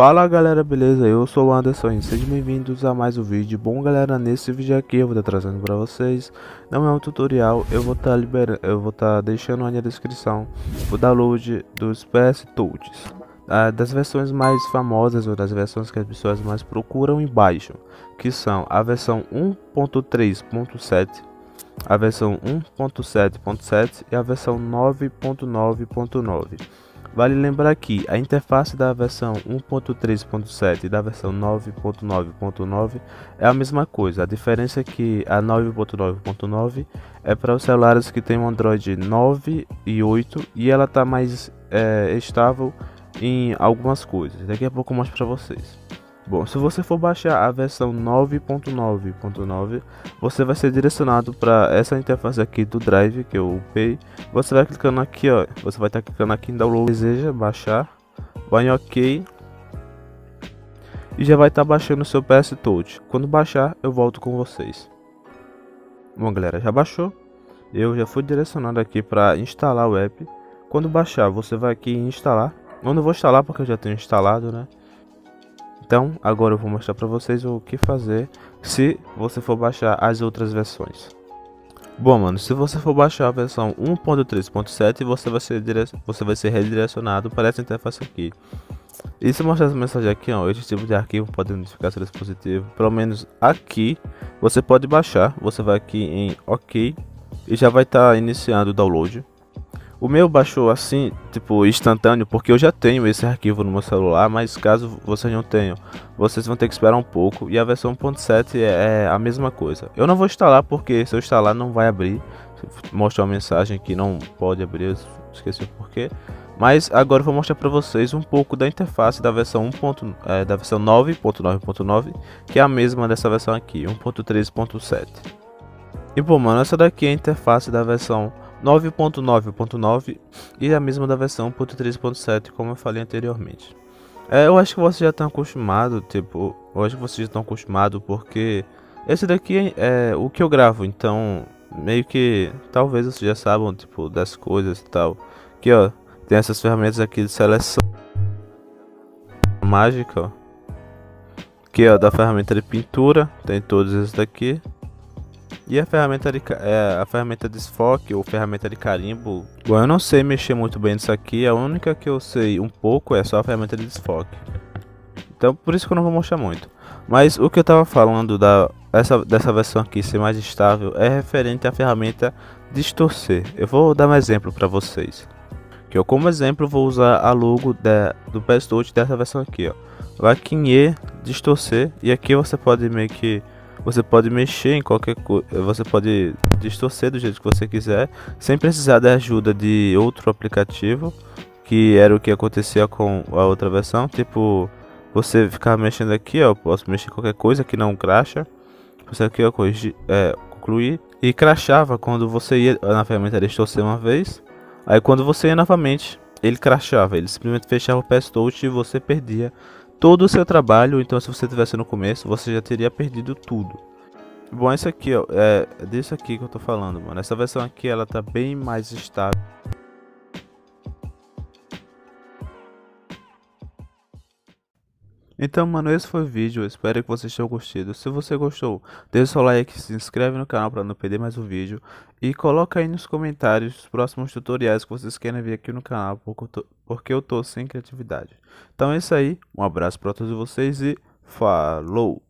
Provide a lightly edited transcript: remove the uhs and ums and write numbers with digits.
Fala galera, beleza? Eu sou o Anderson e sejam bem-vindos a mais um vídeo. Bom galera, nesse vídeo aqui eu vou estar trazendo para vocês, não é um tutorial, eu vou estar deixando aí na descrição o download dos PS Touch, das versões mais famosas ou das versões que as pessoas mais procuram e baixam, que são a versão 1.3.7, a versão 1.7.7 e a versão 9.9.9. Vale lembrar que a interface da versão 1.3.7 e da versão 9.9.9 é a mesma coisa. A diferença é que a 9.9.9 é para os celulares que tem o Android 9 e 8 e ela está mais estável em algumas coisas. Daqui a pouco eu mostro para vocês. Bom, se você for baixar a versão 9.9.9, você vai ser direcionado para essa interface aqui do Drive que eu upei. Você vai clicando aqui, ó, você vai estar clicando aqui em Download, deseja baixar, vai em OK e já vai estar baixando o seu PS Touch. Quando baixar, eu volto com vocês. Bom, galera, já baixou? Eu já fui direcionado aqui para instalar o app. Quando baixar, você vai aqui em Instalar. Eu não vou instalar porque eu já tenho instalado, né? Então, agora eu vou mostrar para vocês o que fazer se você for baixar as outras versões. Bom, mano, se você for baixar a versão 1.3.7, você vai ser redirecionado para essa interface aqui. E se mostrar essa mensagem aqui, ó, esse tipo de arquivo pode identificar seu dispositivo. Pelo menos aqui, você pode baixar. Você vai aqui em OK e já vai estar iniciando o download. O meu baixou assim, tipo, instantâneo, porque eu já tenho esse arquivo no meu celular, mas caso vocês não tenham, vocês vão ter que esperar um pouco. E a versão 1.7 é a mesma coisa. Eu não vou instalar porque se eu instalar não vai abrir. Mostra uma mensagem que não pode abrir, eu esqueci o porquê. Mas agora eu vou mostrar para vocês um pouco da interface da versão 9.9.9, que é a mesma dessa versão aqui, 1.3.7. E bom, mano, essa daqui é a interface da versão 9.9.9 e a mesma da versão 1.3.7, como eu falei anteriormente. Eu acho que vocês já estão acostumados, porque esse daqui é o que eu gravo, então meio que talvez vocês já saibam, tipo, das coisas e tal. Aqui, ó, tem essas ferramentas aqui de seleção mágica, ó. Aqui, ó, da ferramenta de pintura, tem todos esses daqui. E a ferramenta de desfoque ou ferramenta de carimbo. Bom, eu não sei mexer muito bem nisso aqui. A única que eu sei um pouco é só a ferramenta de desfoque. Então por isso que eu não vou mostrar muito. Mas o que eu tava falando dessa versão aqui ser mais estável é referente à ferramenta distorcer. Eu vou dar um exemplo para vocês. Que eu, como exemplo, vou usar a logo do PS Touch dessa versão aqui, ó. Vai aqui em E, distorcer, e aqui você pode meio que... Você pode mexer em qualquer coisa, você pode distorcer do jeito que você quiser, sem precisar da ajuda de outro aplicativo, que era o que acontecia com a outra versão. Tipo, você ficar mexendo aqui, ó, eu posso mexer em qualquer coisa que não cracha. Você aqui, ó, concluir, e crachava quando você ia na ferramenta distorcer uma vez. Aí quando você ia novamente, ele crachava, ele simplesmente fechava o PS Touch e você perdia todo o seu trabalho. Então, se você tivesse no começo, você já teria perdido tudo. Bom, isso aqui, ó, é disso aqui que eu tô falando, mano. Essa versão aqui, ela tá bem mais estável. Então, mano, esse foi o vídeo. Eu espero que vocês tenham gostado. Se você gostou, deixa o seu like, se inscreve no canal para não perder mais um vídeo. E coloca aí nos comentários os próximos tutoriais que vocês querem ver aqui no canal, porque eu tô sem criatividade. Então é isso aí. Um abraço para todos vocês e falou!